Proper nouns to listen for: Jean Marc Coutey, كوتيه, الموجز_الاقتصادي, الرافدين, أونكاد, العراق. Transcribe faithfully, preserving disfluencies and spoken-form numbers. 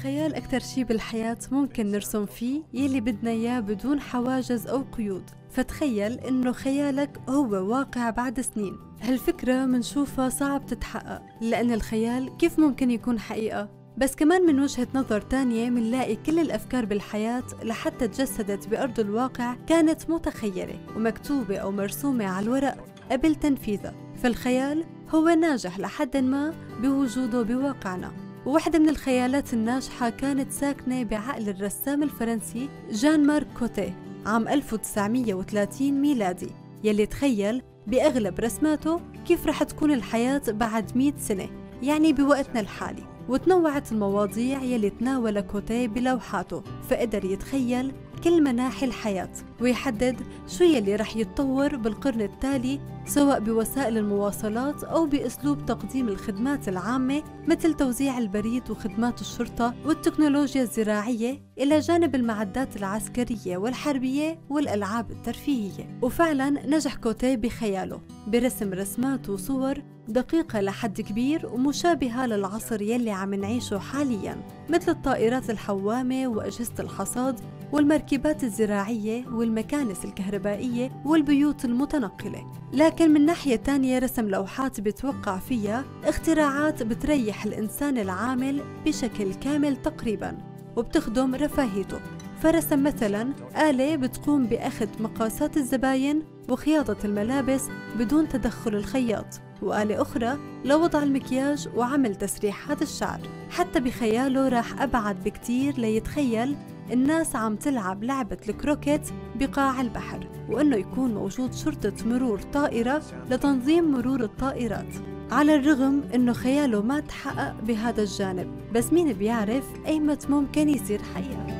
الخيال أكثر شي بالحياة ممكن نرسم فيه يلي بدنا إياه بدون حواجز أو قيود، فتخيل إنه خيالك هو واقع بعد سنين. هالفكرة منشوفها صعب تتحقق لأن الخيال كيف ممكن يكون حقيقة؟ بس كمان من وجهة نظر تانية منلاقي كل الأفكار بالحياة لحتى تجسدت بأرض الواقع كانت متخيلة ومكتوبة أو مرسومة على الورق قبل تنفيذها، فالخيال هو ناجح لحد ما بوجوده بواقعنا. وواحدة من الخيالات الناجحة كانت ساكنة بعقل الرسام الفرنسي جان مارك كوتيه عام ألف وتسعمية وثلاثين ميلادي، يلي تخيل بأغلب رسماته كيف رح تكون الحياة بعد مئة سنة، يعني بوقتنا الحالي. وتنوعت المواضيع يلي تناولها كوتيه بلوحاته، فقدر يتخيل كل مناحي الحياة ويحدد شو يلي رح يتطور بالقرن التالي، سواء بوسائل المواصلات أو بأسلوب تقديم الخدمات العامة مثل توزيع البريد وخدمات الشرطة والتكنولوجيا الزراعية، إلى جانب المعدات العسكرية والحربية والألعاب الترفيهية. وفعلا نجح كوتيه بخياله برسم رسمات وصور دقيقة لحد كبير ومشابهة للعصر يلي عم نعيشه حاليا، مثل الطائرات الحوامة وأجهزة الحصاد والمركبات الزراعية والمكانس الكهربائية والبيوت المتنقلة. لكن من ناحية تانية رسم لوحات بتوقع فيها اختراعات بتريح الإنسان العامل بشكل كامل تقريباً وبتخدم رفاهيته، فرسم مثلاً آلة بتقوم بأخذ مقاسات الزباين وخياطة الملابس بدون تدخل الخياط، وآلة أخرى لوضع المكياج وعمل تسريحات الشعر. حتى بخياله راح أبعد بكتير ليتخيل الناس عم تلعب لعبة الكروكيت بقاع البحر، وإنه يكون موجود شرطة مرور طائرة لتنظيم مرور الطائرات. على الرغم إنه خياله ما تحقق بهذا الجانب، بس مين بيعرف أيمت ممكن يصير حقيقة.